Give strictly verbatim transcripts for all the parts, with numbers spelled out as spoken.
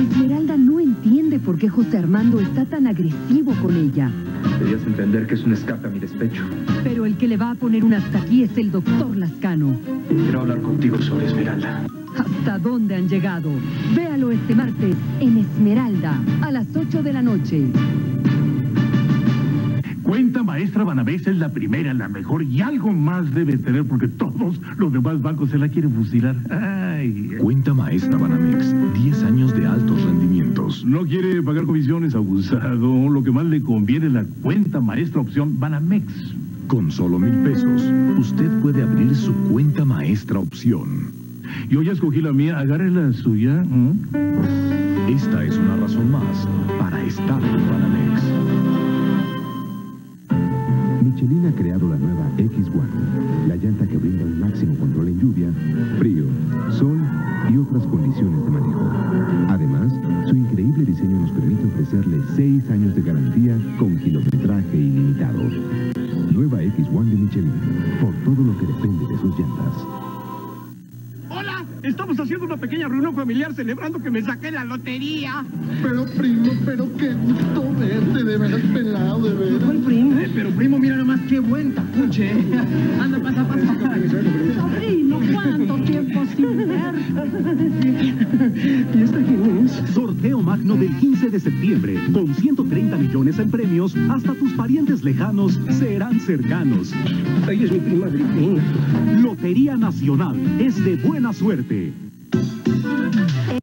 Esmeralda no entiende por qué José Armando está tan agresivo con ella. Debías entender que es un escape a mi despecho. Pero el que le va a poner un hasta aquí es el doctor Lascano. Quiero hablar contigo sobre Esmeralda. ¿Hasta dónde han llegado? Véalo este martes en Esmeralda, a las ocho de la noche. Cuenta Maestra Banamex es la primera, la mejor, y algo más debe tener porque todos los demás bancos se la quieren fusilar. Ay. Cuenta Maestra Banamex, diez años de altos rendimientos. No quiere pagar comisiones, abusado. Lo que más le conviene es la cuenta Maestra opción Banamex. Con solo mil pesos, usted puede abrir su cuenta Maestra opción. Yo ya escogí la mía, agarre la suya. ¿Mm? Esta es una razón más para estar con Banamex. Michelin ha creado la nueva equis uno, la llanta que brinda un máximo control en lluvia, frío, sol y otras condiciones de manejo. Además, su increíble diseño nos permite ofrecerle seis años de garantía con kilometraje ilimitado. Nueva equis uno de Michelin, por todo lo que depende de sus llantas. Estamos haciendo una pequeña reunión familiar celebrando que me saqué la lotería. Pero, primo, pero qué gusto verte, de veras pelado, de veras. ¿Cuál primo? Eh, pero, primo, mira nomás qué buen tacuche. Anda, pasa, pasa. Sobrino, ¿cuánto tiempo sin ver? ¿Y esta quién es? Sorteo magno del quince de septiembre. Con ciento treinta millones en premios, hasta tus parientes lejanos serán cercanos. Ella es mi prima Agripina. Lotería Nacional es de buena suerte.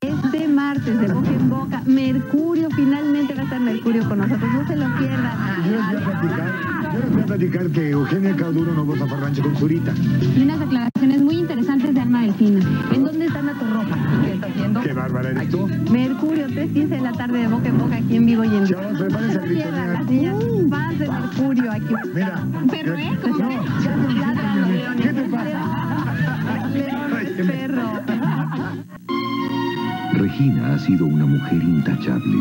Este martes de boca en boca, Mercurio, finalmente va a estar Mercurio con nosotros, no se lo pierdan. Yo les voy a platicar, yo les voy a platicar que Eugenia Cauduro no vota para rancho con Zurita. Y unas declaraciones muy interesantes de Alma Delfina. ¿En dónde está tu ropa? ¿Qué está haciendo? Qué bárbara eres tú. Mercurio, tres quince de la tarde de boca en boca, aquí en vivo y en vivo. Prepárense a gritar. Paz de Mercurio aquí. Mira. Pero es como que ya se ladran los leones. ¿Qué te pasa? Perro. Regina ha sido una mujer intachable,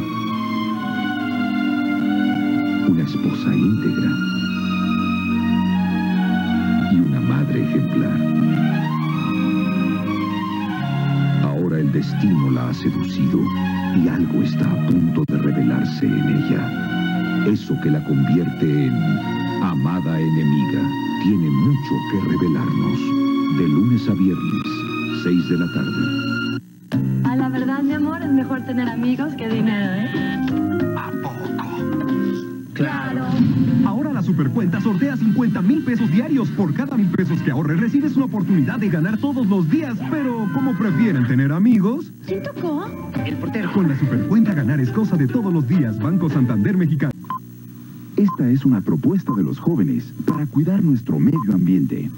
una esposa íntegra y una madre ejemplar. Ahora el destino la ha seducido y algo está a punto de revelarse en ella. Eso que la convierte en amada enemiga tiene mucho que revelarnos. De lunes a viernes, seis de la tarde. A la verdad, mi amor, es mejor tener amigos que dinero, ¿eh? ¿A poco? ¡Claro! Ahora la Supercuenta sortea cincuenta mil pesos diarios. Por cada mil pesos que ahorres, recibes una oportunidad de ganar todos los días. Pero, ¿cómo prefieren tener amigos? ¿Quién tocó? El portero. Con la Supercuenta ganar es cosa de todos los días. Banco Santander Mexicano. Esta es una propuesta de los jóvenes para cuidar nuestro medio ambiente.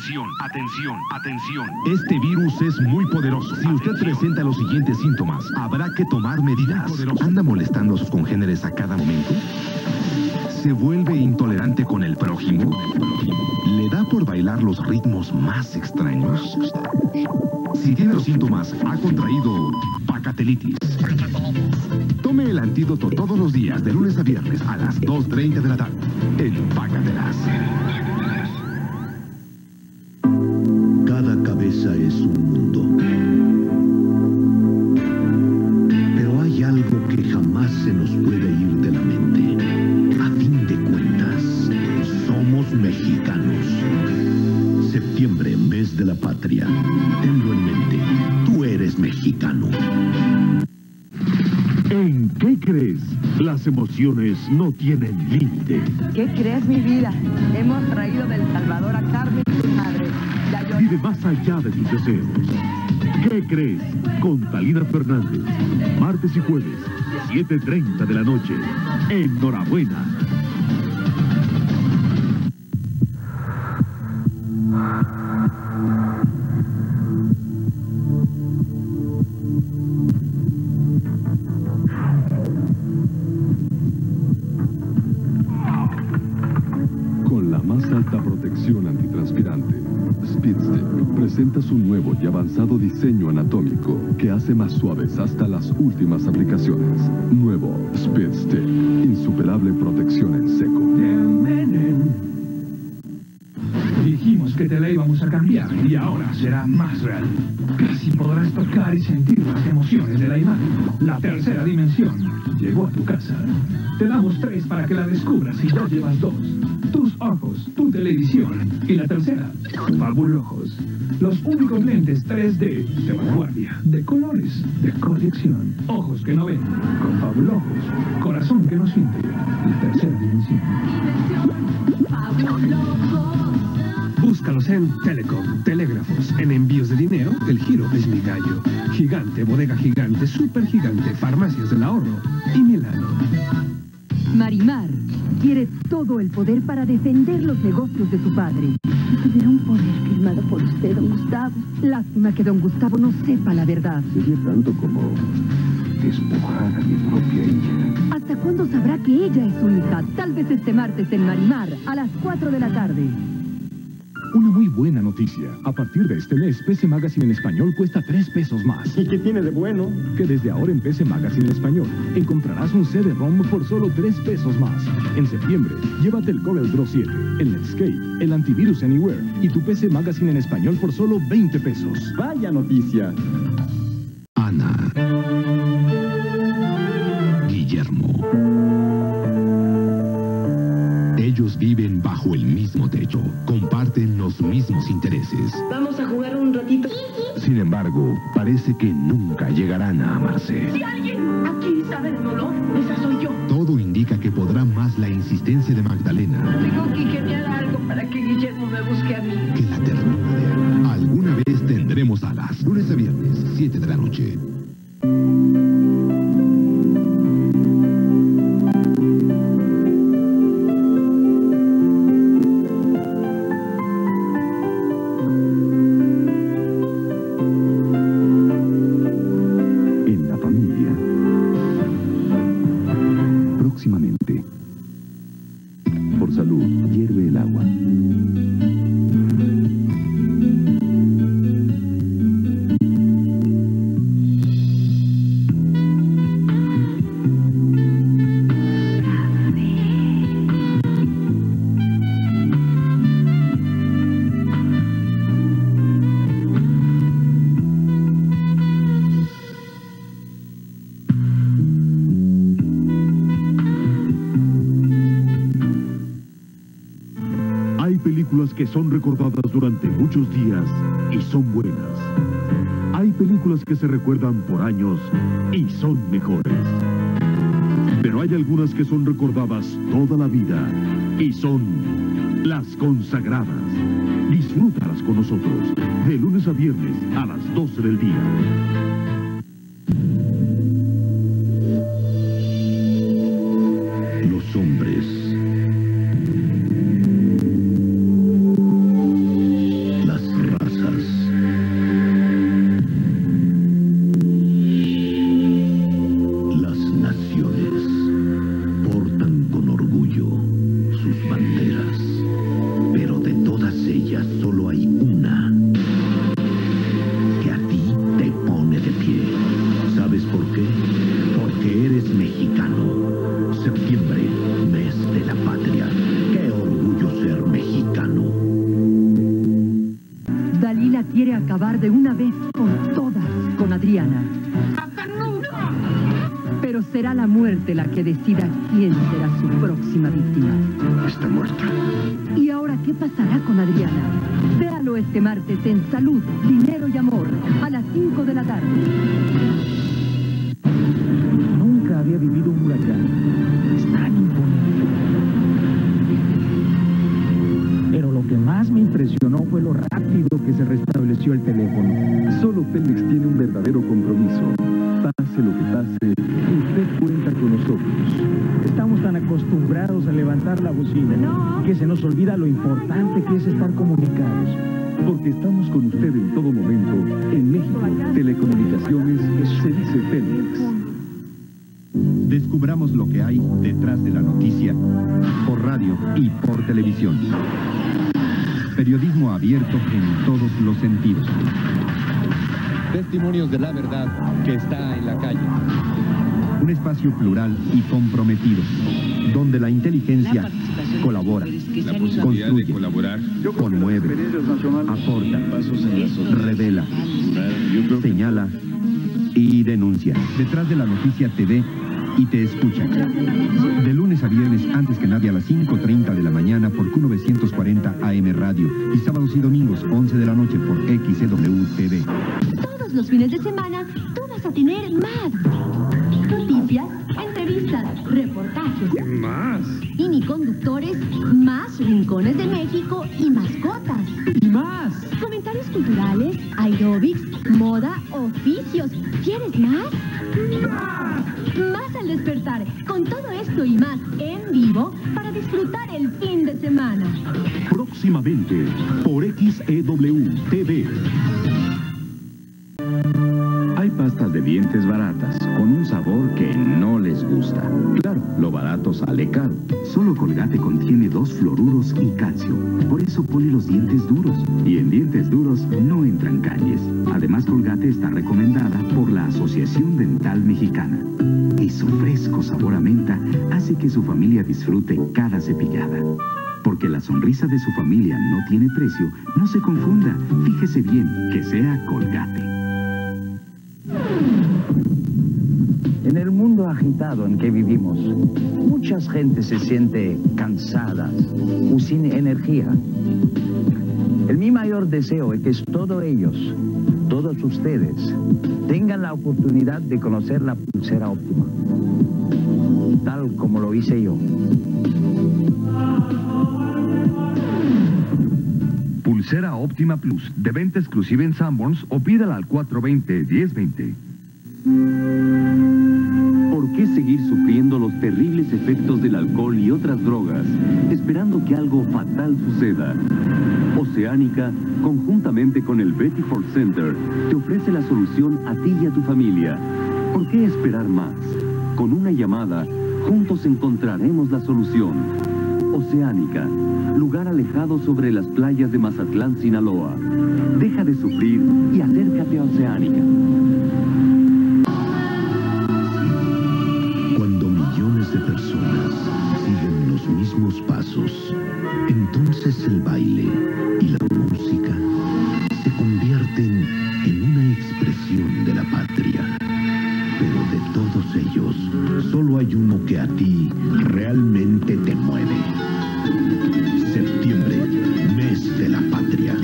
Atención, atención, atención. Este virus es muy poderoso. Si usted presenta los siguientes síntomas, habrá que tomar medidas. ¿Anda molestando a sus congéneres a cada momento? ¿Se vuelve intolerante con el prójimo? ¿Le da por bailar los ritmos más extraños? Si tiene los síntomas, ha contraído pacatelitis. Tome el antídoto todos los días, de lunes a viernes, a las dos treinta de la tarde. Empácatelas. Esa es un mundo. Pero hay algo que jamás se nos puede ir de la mente. A fin de cuentas, somos mexicanos. Septiembre, mes de la patria. Tenlo en mente, tú eres mexicano. ¿En qué crees? Las emociones no tienen límite. ¿Qué crees, mi vida? Hemos traído del Salvador a Carmen y su madre. Vive más allá de tus deseos. ¿Qué crees? Con Talina Fernández. Martes y jueves, siete treinta de la noche. Enhorabuena. Speed Stick presenta su nuevo y avanzado diseño anatómico que hace más suaves hasta las últimas aplicaciones. Nuevo Speed Stick, insuperable protección en seco. Dijimos que te la íbamos a cambiar y ahora será más real. Casi podrás tocar y sentir las emociones de la imagen. La tercera dimensión llegó a tu casa. Te damos tres para que la descubras y tú llevas dos. Tus ojos, tu televisión y la tercera, Fabulojos. Los únicos lentes tres D de vanguardia, de colores, de colección. Ojos que no ven, con Fabulojos. Corazón que no siente, la tercera dimensión. Dimensión Fabulojos. Búscalos en Telecom, Telégrafos, en envíos de dinero, El Giro es mi gallo, Gigante, Bodega Gigante, Super Gigante, Farmacias del Ahorro y Milano. Marimar quiere todo el poder para defender los negocios de su padre. Si tuviera un poder firmado por usted, don Gustavo. Lástima que don Gustavo no sepa la verdad. Sería tanto como despojar a mi propia hija. ¿Hasta cuándo sabrá que ella es su hija? Tal vez este martes en Marimar, a las cuatro de la tarde. Una muy buena noticia. A partir de este mes, P C Magazine en Español cuesta tres pesos más. ¿Y qué tiene de bueno? Que desde ahora en P C Magazine en Español encontrarás un C D ROM por solo tres pesos más. En septiembre, llévate el Corel Draw siete, el Netscape, el Antivirus Anywhere y tu P C Magazine en Español por solo veinte pesos. ¡Vaya noticia! Ana, Guillermo. Ellos viven bajo el mismo techo, comparten los mismos intereses. Vamos a jugar un ratito. Sin embargo, parece que nunca llegarán a amarse. Si alguien aquí sabe el dolor, esa soy yo. Todo indica que podrá más la insistencia de Magdalena. Tengo que ingeniar algo para que Guillermo me busque a mí. Que la ternura de Ana. Alguna vez tendremos alas. Lunes a viernes, siete de la noche. Que son recordadas durante muchos días y son buenas. Hay películas que se recuerdan por años y son mejores. Pero hay algunas que son recordadas toda la vida y son las consagradas. Disfrútalas con nosotros de lunes a viernes a las doce del día. Decida quién será su próxima víctima. Está muerta. ¿Y ahora qué pasará con Adriana? Véalo este martes en Salud, Dinero y Amor, a las cinco de la tarde. Nunca había vivido un huracán. Es tan imponente. Pero lo que más me impresionó fue lo rápido que se restableció el teléfono. Solo Telmex tiene un verdadero compromiso. Pase lo que pase, usted cuenta con nosotros. Estamos tan acostumbrados a levantar la bocina no. que se nos olvida lo importante que es estar comunicados. Porque estamos con usted en todo momento. En México, Telecomunicaciones se dice Telmex. Descubramos lo que hay detrás de la noticia, por radio y por televisión. Periodismo abierto en todos los sentidos. Testimonios de la verdad que está en la calle. Un espacio plural y comprometido, donde la inteligencia la colabora, la posibilidad de colaborar, conmueve, aporta, revela, señala y denuncia. Detrás de la noticia T V y te escucha. De lunes a viernes, antes que nadie, a las cinco treinta de la mañana por Q novecientos cuarenta A M Radio. Y sábados y domingos, once de la noche por X E W T V. Todos los fines de semana, tú vas a tener más. Noticias, entrevistas, reportajes. Más. Y ni conductores, más rincones de México y mascotas. Y más. Comentarios culturales, aeróbics, moda, oficios. ¿Quieres más? ¡Más! Más al despertar, con todo esto y más en vivo para disfrutar el fin de semana. Próximamente por X E W T V. Hay pastas de dientes baratas, con un sabor que no les gusta. Claro, lo barato sale caro. Solo Colgate contiene dos fluoruros y calcio. Por eso pone los dientes duros. Y en dientes duros no entran caries. Además, Colgate está recomendada por la Asociación Dental Mexicana. Y su fresco sabor a menta hace que su familia disfrute cada cepillada. Porque la sonrisa de su familia no tiene precio, no se confunda. Fíjese bien que sea Colgate. En el mundo agitado en que vivimos, muchas gentes se sienten cansadas o sin energía. El mi mayor deseo es que todos ellos, todos ustedes, tengan la oportunidad de conocer la pulsera óptima, tal como lo hice yo. Pulsera óptima plus, de venta exclusiva en Sanborns o pídala al cuatro veinte, diez veinte. ¿Por qué seguir sufriendo los terribles efectos del alcohol y otras drogas, esperando que algo fatal suceda? Oceánica, conjuntamente con el Betty Ford Center, te ofrece la solución a ti y a tu familia. ¿Por qué esperar más? Con una llamada, juntos encontraremos la solución. Oceánica, lugar alejado sobre las playas de Mazatlán, Sinaloa. Deja de sufrir y acércate a Oceánica. De personas siguen los mismos pasos, entonces el baile y la música se convierten en una expresión de la patria. Pero de todos ellos, solo hay uno que a ti realmente te mueve. Septiembre, mes de la patria.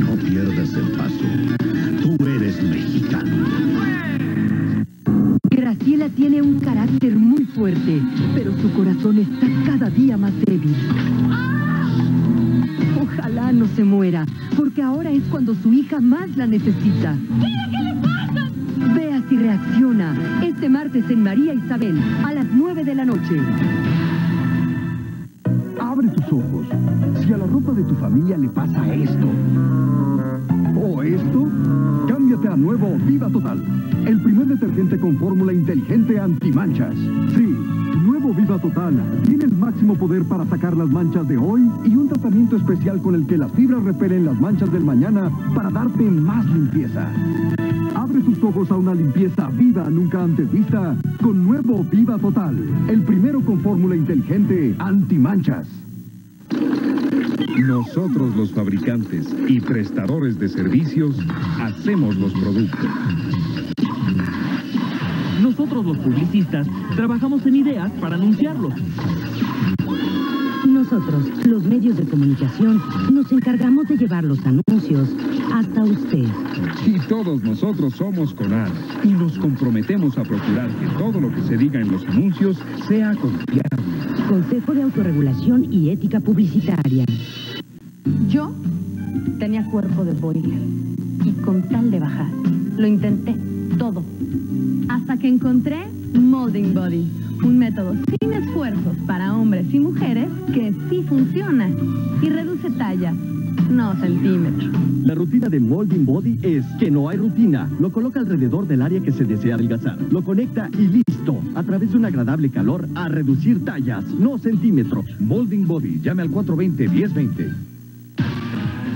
No pierdas el paso. Tú eres mexicano. Graciela tiene un carácter muy fuerte, pero su corazón está cada día más débil. Ojalá no se muera, porque ahora es cuando su hija más la necesita. ¡Mira qué le pasa! Vea si reacciona, este martes en María Isabel, a las nueve de la noche. Abre tus ojos, si a la ropa de tu familia le pasa esto... ¿O esto? Cámbiate a nuevo Viva Total, el primer detergente con fórmula inteligente antimanchas. Sí, nuevo Viva Total tiene el máximo poder para sacar las manchas de hoy y un tratamiento especial con el que las fibras repelen las manchas del mañana para darte más limpieza. Abre tus ojos a una limpieza viva nunca antes vista con nuevo Viva Total, el primero con fórmula inteligente antimanchas. Nosotros los fabricantes y prestadores de servicios hacemos los productos. Nosotros los publicistas trabajamos en ideas para anunciarlos. Nosotros, los medios de comunicación, nos encargamos de llevar los anuncios hasta usted. Y todos nosotros somos CONAD y nos comprometemos a procurar que todo lo que se diga en los anuncios sea confiable. Consejo de Autorregulación y Ética Publicitaria. Yo tenía cuerpo de boiler y con tal de bajar, lo intenté todo. Hasta que encontré Moulding Body, un método sin esfuerzos para hombres y mujeres que sí funciona y reduce talla. No centímetros. La rutina de Moulding Body es que no hay rutina. Lo coloca alrededor del área que se desea adelgazar. Lo conecta y listo. A través de un agradable calor a reducir tallas, no centímetros. Moulding Body. Llame al cuatro veinte, diez veinte.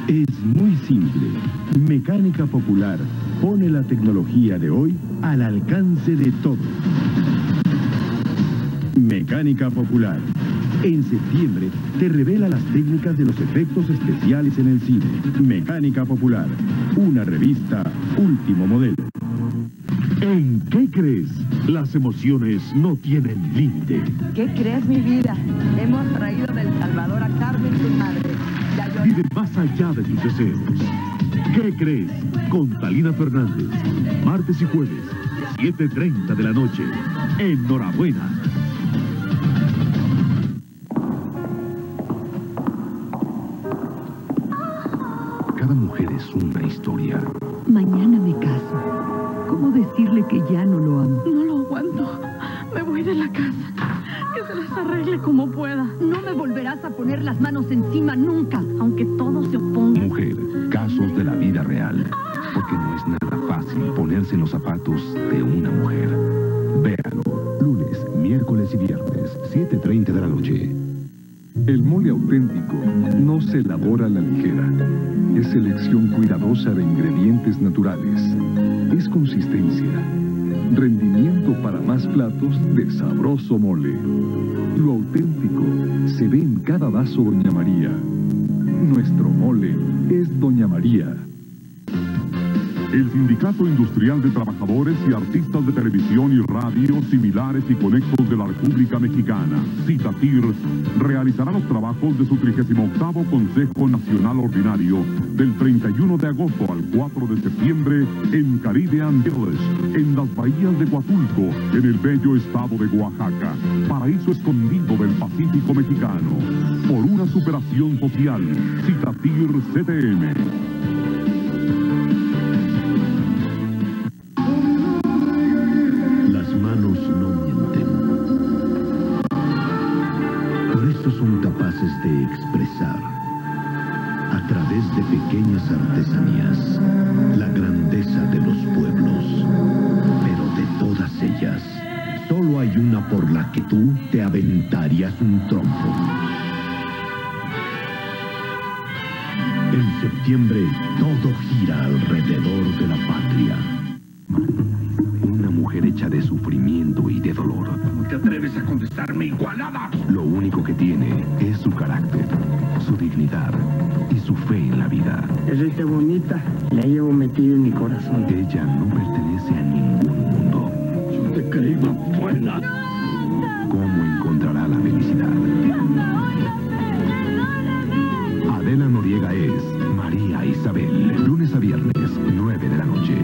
Es muy simple. Mecánica Popular pone la tecnología de hoy al alcance de todos. Mecánica Popular. En septiembre te revela las técnicas de los efectos especiales en el cine. Mecánica Popular, una revista último modelo. ¿En qué crees? Las emociones no tienen límite. ¿Qué crees, mi vida? Hemos traído del Salvador a Carmen, su madre. Yo... Vive más allá de tus deseos. ¿Qué crees? Con Talina Fernández, martes y jueves, siete treinta de la noche. Enhorabuena. Cada mujer es una historia. Mañana me caso. ¿Cómo decirle que ya no lo amo? No lo aguanto. Me voy de la casa. Que se las arregle como pueda. No me volverás a poner las manos encima nunca, aunque todo se oponga. Mujer, casos de la vida real. Porque no es nada fácil ponerse en los zapatos de una mujer. Véalo. Lunes, miércoles y viernes, siete treinta de la noche. El mole auténtico no se elabora a la ligera. Es selección cuidadosa de ingredientes naturales. Es consistencia. Rendimiento para más platos de sabroso mole. Lo auténtico se ve en cada vaso Doña María. Nuestro mole es Doña María. El Sindicato Industrial de Trabajadores y Artistas de Televisión y Radio Similares y Conexos de la República Mexicana, SITATYR, realizará los trabajos de su trigésimo octavo Consejo Nacional Ordinario del treinta y uno de agosto al cuatro de septiembre en Caribbean Village, en las bahías de Huatulco, en el bello estado de Oaxaca, paraíso escondido del Pacífico mexicano. Por una superación social, SITATYR C T M. De expresar a través de pequeñas artesanías la grandeza de los pueblos, pero de todas ellas solo hay una por la que tú te aventarías un trompo. En septiembre todo gira alrededor de la patria. Una mujer hecha de sufrimiento y de dolor. ¿Te atreves a contestarme, igualada? Lo único que tiene es su carácter, su dignidad y su fe en la vida. Es esta bonita, la llevo metida en mi corazón. Ella no pertenece a ningún mundo. Yo te creo buena. ¿Cómo encontrará la felicidad? Adela Noriega es María Isabel. Lunes a viernes, nueve de la noche.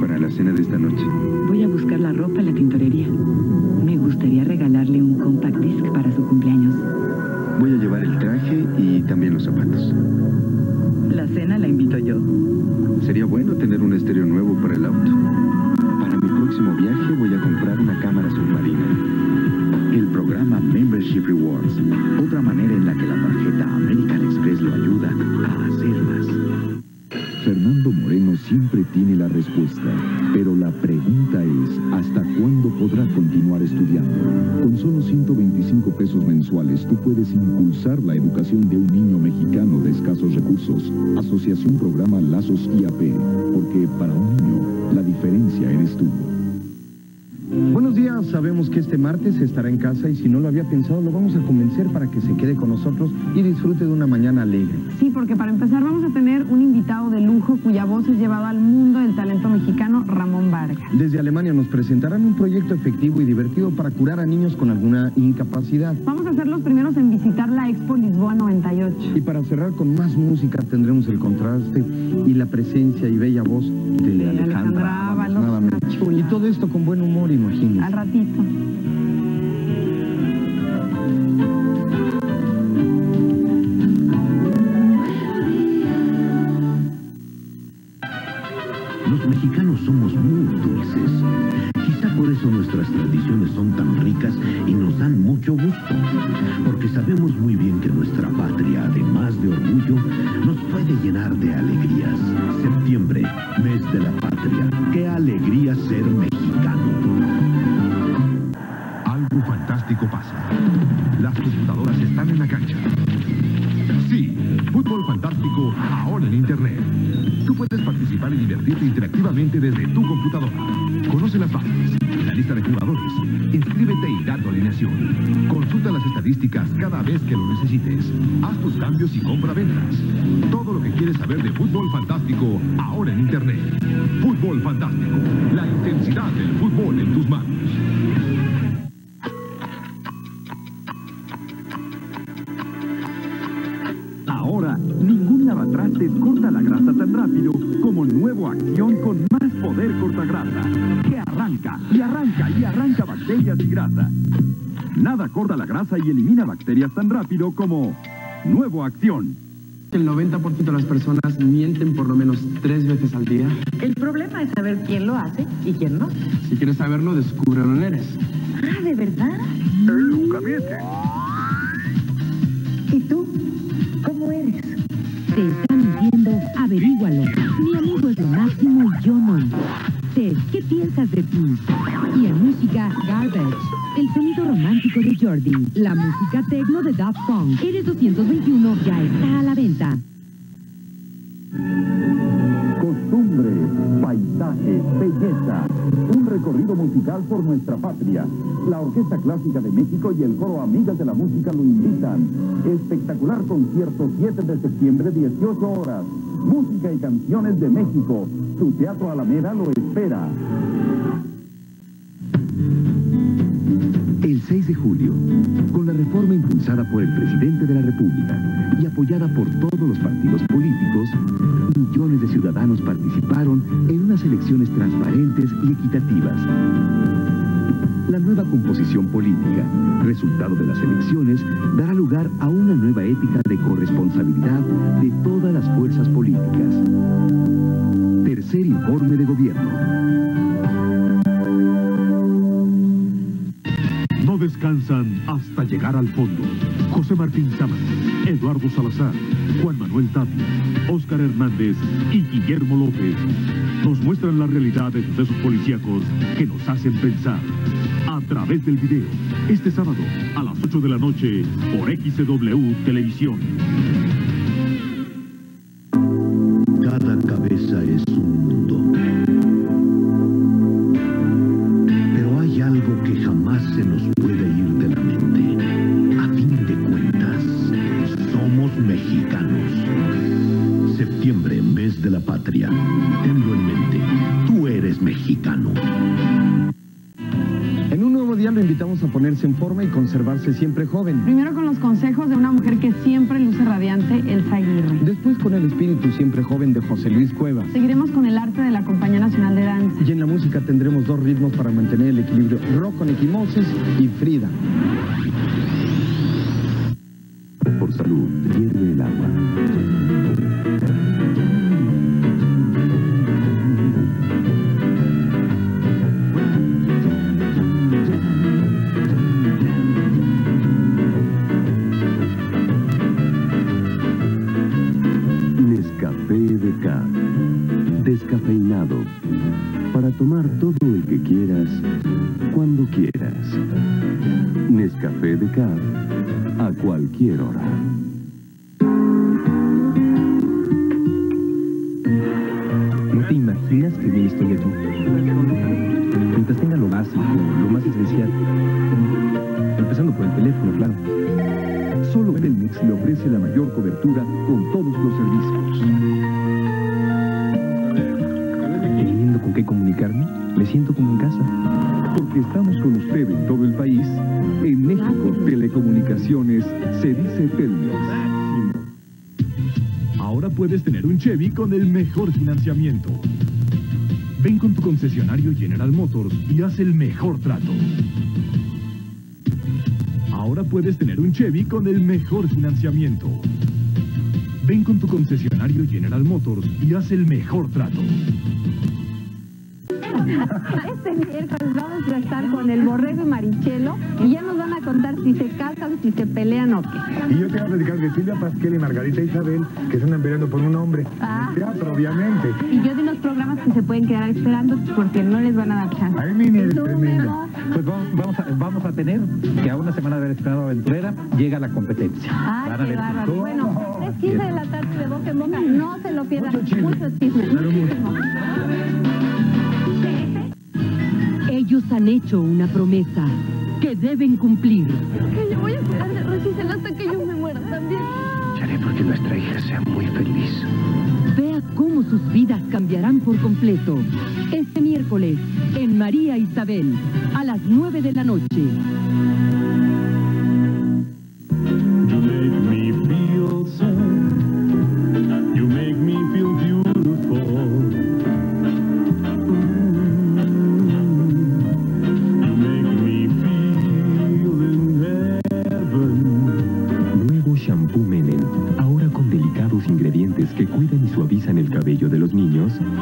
Para la cena de esta noche. Voy a buscar la ropa en la tintorería. Me gustaría regalarle un compact disc para su cumpleaños. Voy a llevar el traje y también los zapatos. La cena la invito yo. Sería bueno tener un estéreo nuevo para el auto. Para mi próximo viaje voy a comprar una cámara submarina. El programa Membership Rewards, otra manera en la que la tarjeta American Express lo ayuda a hacer más. Fernando Moreno siempre tiene la respuesta, pero la pregunta es, ¿hasta cuándo podrá continuar estudiando? Con solo ciento veinticinco pesos mensuales, tú puedes impulsar la educación de un niño mexicano de escasos recursos. Asociación Programa Lazos I A P, porque para un niño, la diferencia eres tú. Buenos días, sabemos que este martes estará en casa y si no lo había pensado lo vamos a convencer para que se quede con nosotros y disfrute de una mañana alegre. Sí, porque para empezar vamos a tener un invitado de lujo cuya voz es llevada al mundo del talento mexicano, Ramón Vargas. Desde Alemania nos presentarán un proyecto efectivo y divertido para curar a niños con alguna incapacidad. Vamos a ser los primeros en visitar la Expo Lisboa noventa y ocho. Y para cerrar con más música tendremos el contraste y la presencia y bella voz de, de Alejandra, Alejandra Ábalos. Nada más. Y todo esto con buen humor, imagino. Al ratito. Los mexicanos somos muy dulces. Quizá por eso nuestras tradiciones son tan ricas y nos dan mucho gusto. Porque sabemos muy bien que nuestra patria, además de orgullo, nos puede llenar de alegrías. Septiembre, mes de la patria. ¡Qué alegría ser mexicano! Algo fantástico pasa. Las cancha. Sí, fútbol fantástico ahora en Internet. Tú puedes participar y divertirte interactivamente desde tu computadora. Conoce las bases, la lista de jugadores, inscríbete y da tu alineación. Consulta las estadísticas cada vez que lo necesites. Haz tus cambios y compra-ventas. Todo lo que quieres saber de fútbol fantástico ahora en Internet. Fútbol fantástico, la intensidad del fútbol en tus manos. Ningún lavatrastes corta la grasa tan rápido como Nuevo Acción con más poder cortagrasa, que arranca y arranca y arranca bacterias y grasa. Nada corta la grasa y elimina bacterias tan rápido como Nuevo Acción. El noventa por ciento de las personas mienten por lo menos tres veces al día. El problema es saber quién lo hace y quién no. Si quieres saberlo, descúbrelo en ERES. Ah, ¿de verdad? Él nunca miente. ¿Y tú? ¿Cómo eres? Te están mintiendo, averígualo. Mi amigo es lo máximo y yo no. Ted, ¿qué piensas de ti? Y en música, Garbage, el sonido romántico de Jordi, la música techno de Daft Punk. Eres doscientos veintiuno ya está a la venta. Costumbres, paisajes, belleza. Un recorrido musical por nuestra patria. La Orquesta Clásica de México y el Coro Amigas de la Música lo invitan. Espectacular concierto siete de septiembre, dieciocho horas. Música y canciones de México. Tu Teatro Alameda lo espera. El seis de julio, con la reforma impulsada por el presidente de la República y apoyada por todos los partidos políticos, millones de ciudadanos participaron en unas elecciones transparentes y equitativas. La nueva composición política, resultado de las elecciones, dará lugar a una nueva ética de corresponsabilidad de todas las fuerzas políticas. Tercer informe de gobierno. No descansan hasta llegar al fondo. José Martín Sámano, Eduardo Salazar, Juan Manuel Tapia, Óscar Hernández y Guillermo López nos muestran la realidad de sucesos policíacos que nos hacen pensar. A través del video, este sábado a las ocho de la noche por X E W Televisión. Cada cabeza es un mundo. Pero hay algo que jamás se nos puede ir de la mente. A fin de cuentas, somos mexicanos. Septiembre en vez de la patria. Tenlo en mente, tú eres mexicano. Lo invitamos a ponerse en forma y conservarse siempre joven. Primero con los consejos de una mujer que siempre luce radiante, Elsa Aguirre. Después con el espíritu siempre joven de José Luis Cuevas. Seguiremos con el arte de la Compañía Nacional de Danza. Y en la música tendremos dos ritmos para mantener el equilibrio: rock con equimosis y Frida. Por salud, hierve el agua. Descafeinado, para tomar todo el que quieras, cuando quieras. Nescafé de Caf, a cualquier hora. No te imaginas que bien estoy aquí. Mientras tenga lo básico, lo más esencial. Empezando por el teléfono, claro. Solo Telmex le ofrece la mayor cobertura con todos los servicios. ¿Con qué comunicarme? Me siento como en casa. Porque estamos con usted en todo el país, en México Telecomunicaciones se dice Telmex. Ahora puedes tener un Chevy con el mejor financiamiento. Ven con tu concesionario General Motors y haz el mejor trato. Ahora puedes tener un Chevy con el mejor financiamiento. Ven con tu concesionario General Motors y haz el mejor trato. Este miércoles vamos a estar con el Borrego y Marichelo y ya nos van a contar si se casan, si se pelean o qué. Y yo quiero platicar de Silvia Pasquel y Margarita Isabel, que se andan peleando por un hombre. Ah. En el teatro, obviamente. Y yo de los programas que se pueden quedar esperando porque no les van a dar chance. Ay, mire, es tremendo. Pues vamos, vamos, a, vamos a tener que a una semana de haber estrenado Aventurera llega la competencia. Ah, qué bárbaro. Bueno, tres quince de la tarde de boca en boca, no se lo pierdan. Muchos chismes. Ellos han hecho una promesa que deben cumplir. Que yo voy a cuidar de Rosicel hasta que yo me muera también. Haré porque nuestra hija sea muy feliz. Vea cómo sus vidas cambiarán por completo. Este miércoles, en María Isabel, a las nueve de la noche.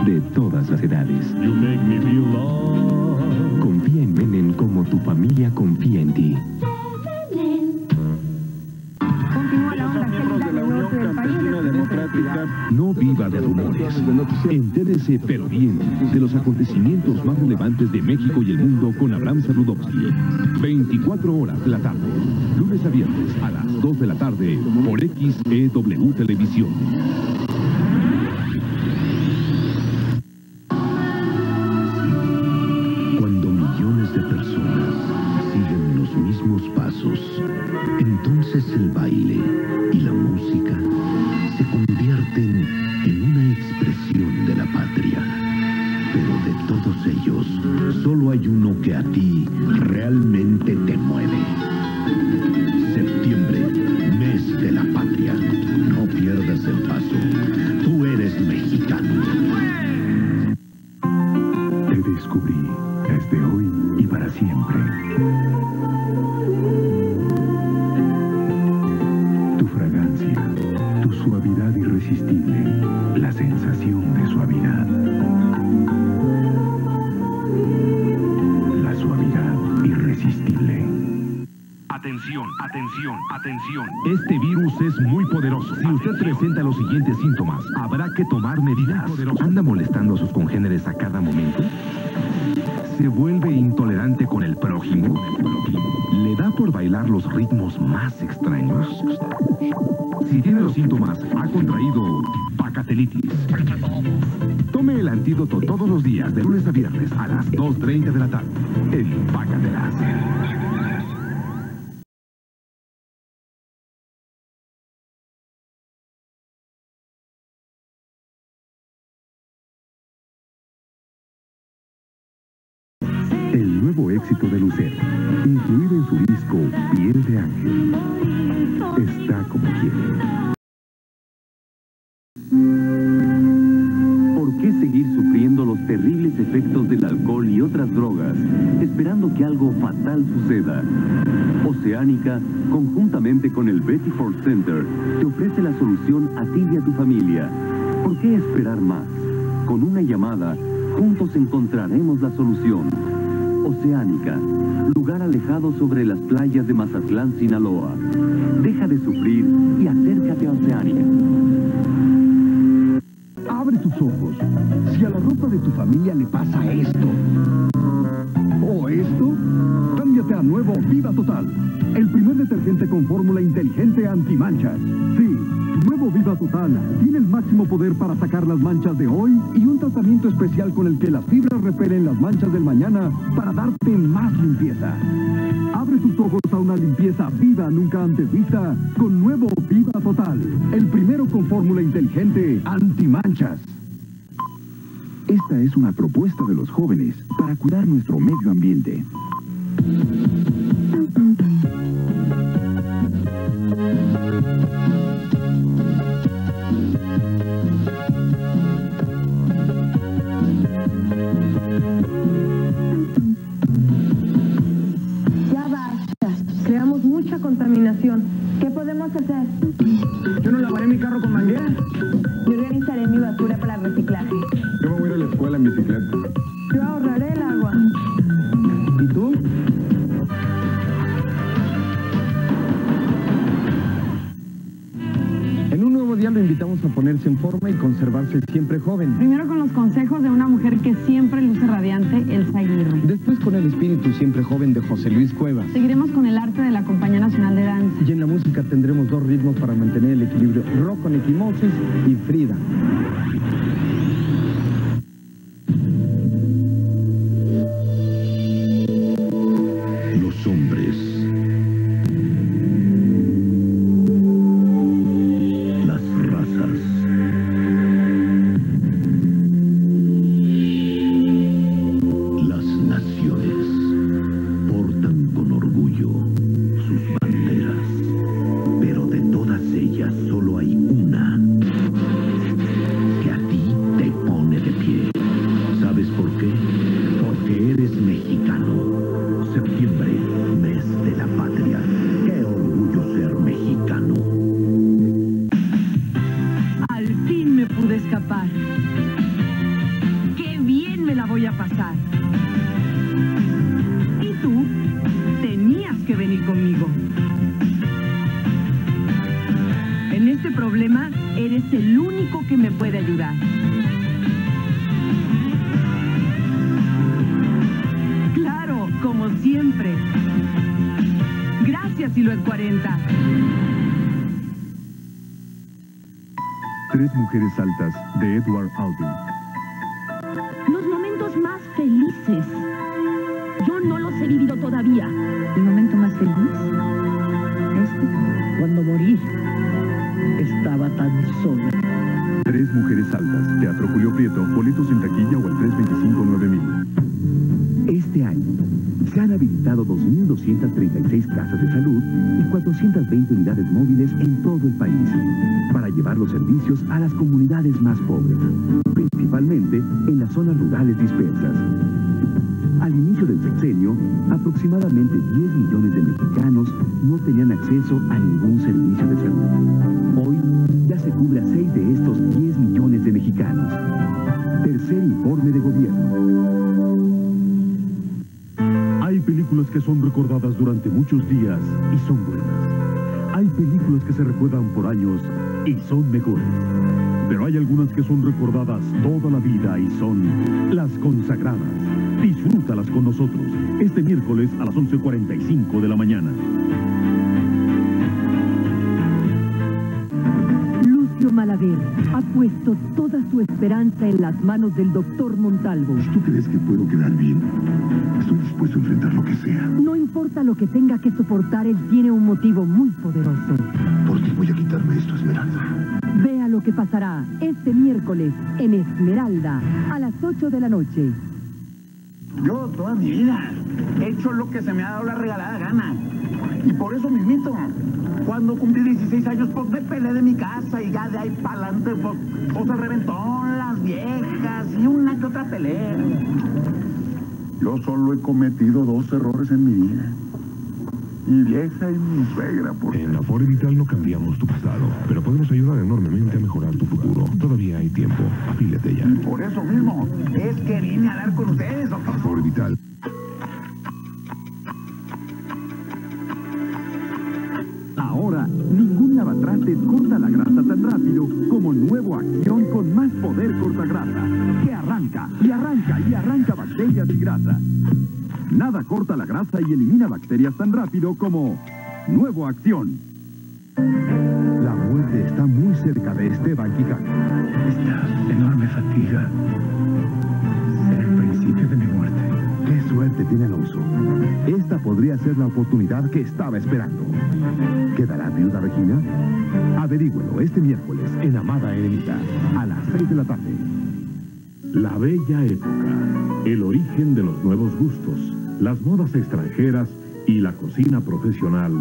De todas las edades. Confía en Menen como tu familia confía en ti. Continúa la onda de la Unión Campesina Democrática. No viva de rumores. Entérese, pero bien, de los acontecimientos más relevantes de México y el mundo con Abraham Zarudowski. veinticuatro horas de la tarde, lunes a viernes a las dos de la tarde por X E W Televisión. Entonces el baile y la música se convierten en una expresión de la patria. Pero de todos ellos, solo hay uno que a ti realmente te mueve. Septiembre, mes de la patria. No pierdas el paso. Tú eres mexicano. Te descubrí desde hoy y para siempre. La sensación de suavidad. La suavidad irresistible. Atención, atención, atención. Este virus es muy poderoso. Si usted presenta los siguientes síntomas, habrá que tomar medidas. ¿Anda molestando a sus congéneres a cada momento? ¿Se vuelve intolerante con el prójimo? ¿Le da por bailar los ritmos más extraños? Si tiene los síntomas, ha contraído pacatelitis. Tome el antídoto todos los días, de lunes a viernes, a las dos treinta de la tarde. Empácatelas. El nuevo éxito de Lucero, incluido en su disco Piel de Ángel, está como quiere. ¿Por qué seguir sufriendo los terribles efectos del alcohol y otras drogas, esperando que algo fatal suceda? Oceánica, conjuntamente con el Betty Ford Center, te ofrece la solución a ti y a tu familia. ¿Por qué esperar más? Con una llamada, juntos encontraremos la solución. Oceánica, lugar alejado sobre las playas de Mazatlán, Sinaloa. Deja de sufrir y acércate a Oceánica. Abre tus ojos. Si a la ropa de tu familia le pasa esto o esto, cámbiate a nuevo Viva Total, el primer detergente con fórmula inteligente antimanchas. Sí, nuevo Viva Total tiene el máximo poder para sacar las manchas de hoy y un tratamiento especial con el que las fibras repelen las manchas del mañana para darte más limpieza. Abre tus ojos a una limpieza viva nunca antes vista con nuevo Viva Total, el primero con fórmula inteligente antimanchas. Esta es una propuesta de los jóvenes para cuidar nuestro medio ambiente. Contaminación. ¿Qué podemos hacer? Yo no lavaré mi carro con manguera. Yo organizaré mi basura para reciclaje. Yo me voy a ir a la escuela en bicicleta. Yo ahorraré día lo invitamos a ponerse en forma y conservarse siempre joven. Primero con los consejos de una mujer que siempre luce radiante, Elsa Aguirre. Después con el espíritu siempre joven de José Luis Cuevas. Seguiremos con el arte de la Compañía Nacional de Danza. Y en la música tendremos dos ritmos para mantener el equilibrio: rock con equimosis y Frida. Los hombres. doscientas treinta y seis casas de salud y cuatrocientas veinte unidades móviles en todo el país para llevar los servicios a las comunidades más pobres, principalmente en las zonas rurales dispersas. Al inicio del sexenio, aproximadamente diez millones de mexicanos no tenían acceso a ningún servicio de salud. Hoy ya se cubre a seis de estos diez millones de mexicanos. Tercer informe de gobierno. Hay películas que son recordadas durante muchos días y son buenas. Hay películas que se recuerdan por años y son mejores. Pero hay algunas que son recordadas toda la vida y son las consagradas. Disfrútalas con nosotros este miércoles a las once cuarenta y cinco de la mañana. Malaver ha puesto toda su esperanza en las manos del doctor Montalvo. ¿Tú crees que puedo quedar bien? Estoy dispuesto a enfrentar lo que sea. No importa lo que tenga que soportar, él tiene un motivo muy poderoso. Por ti voy a quitarme esto, Esmeralda. Vea lo que pasará este miércoles en Esmeralda a las ocho de la noche. Yo toda mi vida he hecho lo que se me ha dado la regalada gana. Y por eso mismito, cuando cumplí dieciséis años, pues me peleé de mi casa y ya de ahí para adelante, pues, pues se reventó las viejas y una que otra pelea. Yo solo he cometido dos errores en mi vida. Mi vieja y mi suegra, por En Afore Vital no cambiamos tu pasado, pero podemos ayudar enormemente a mejorar tu futuro. Todavía hay tiempo, afílate ya. Y por eso mismo, es que vine a hablar con ustedes, doctor. Afore Vital. Ahora, ningún lavatrastes corta la grasa tan rápido como Nuevo Acción con más poder cortagrasa, que arranca y arranca y arranca bacterias y grasa. Nada corta la grasa y elimina bacterias tan rápido como Nuevo Acción. La muerte está muy cerca de Esteban Quijano. Esta enorme fatiga será el principio de mi muerte. ¡Qué suerte tiene Alonso! Esta podría ser la oportunidad que estaba esperando. ¿Quedará viuda Regina? Averígüelo este miércoles en Amada Eremita a las seis de la tarde. La bella época, el origen de los nuevos gustos, las modas extranjeras y la cocina profesional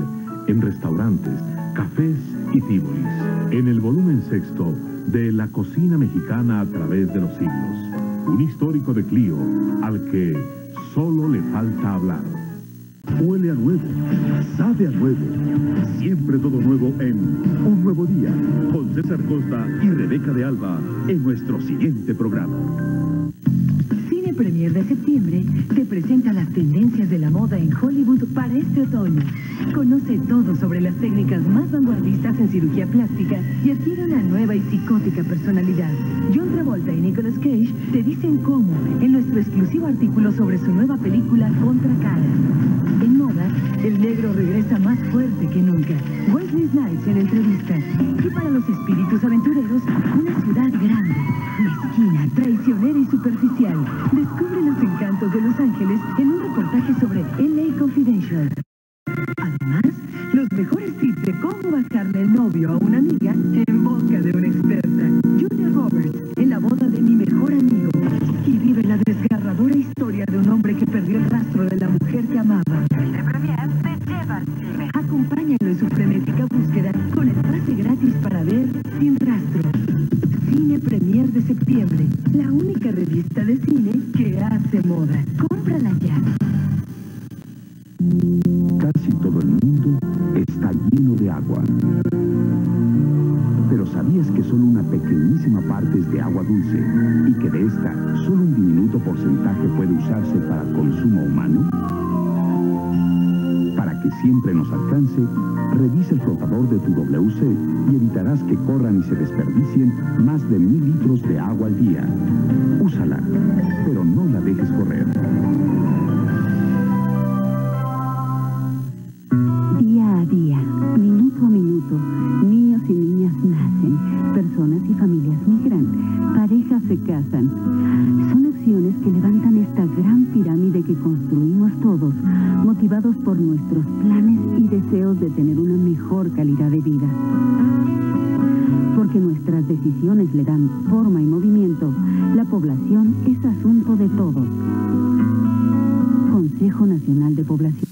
en restaurantes, cafés y tíbolis. En el volumen sexto de La cocina mexicana a través de los siglos. Un histórico de Clio al que solo le falta hablar. Huele a nuevo, sabe a nuevo, siempre todo nuevo en Un Nuevo Día, con César Costa y Rebeca de Alba, en nuestro siguiente programa. premier de septiembre te presenta las tendencias de la moda en Hollywood para este otoño. Conoce todo sobre las técnicas más vanguardistas en cirugía plástica y adquiere una nueva y psicótica personalidad. John Travolta y Nicolas Cage te dicen cómo en nuestro exclusivo artículo sobre su nueva película Contracara. En moda, el negro regresa más fuerte que nunca. Wesley Snipes en entrevista. Y para los espíritus aventureros, una ciudad grande, mezquina, traicionera y superficial. Descubre los encantos de Los Ángeles en un reportaje sobre L A Confidential. Además, los mejores tips de cómo bajarle el novio a una amiga en boca de una experta. Julia Roberts en la boda de mi mejor amigo. Y vive la desgarradora historia de un hombre que perdió el rastro de la mujer que amaba. El premier te lleva al cine. Acompáñalo en su frenética búsqueda con el pase gratis para ver Sin Rastro. Cine Premier de septiembre, la única revista de cine que hace moda. Cómprala ya. Casi todo el mundo está lleno de agua. Pero ¿sabías que solo una pequeñísima parte es de agua dulce y que de esta solo un diminuto porcentaje puede usarse para consumo humano? Para que siempre nos alcance, revisa el flotador de tu W C y evitarás que corran y se desperdicien más de mil litros de agua al día. Úsala, pero no la dejes correr. Día a día, minuto a minuto, niños y niñas nacen, personas y familias migran, parejas se casan. Son acciones que levantan esta gran pirámide que construimos todos, motivados por nuestros planes y deseos de tener una mejor calidad de vida. Porque nuestras decisiones le dan forma y movimiento, la población es asunto de todos. Consejo Nacional de Población.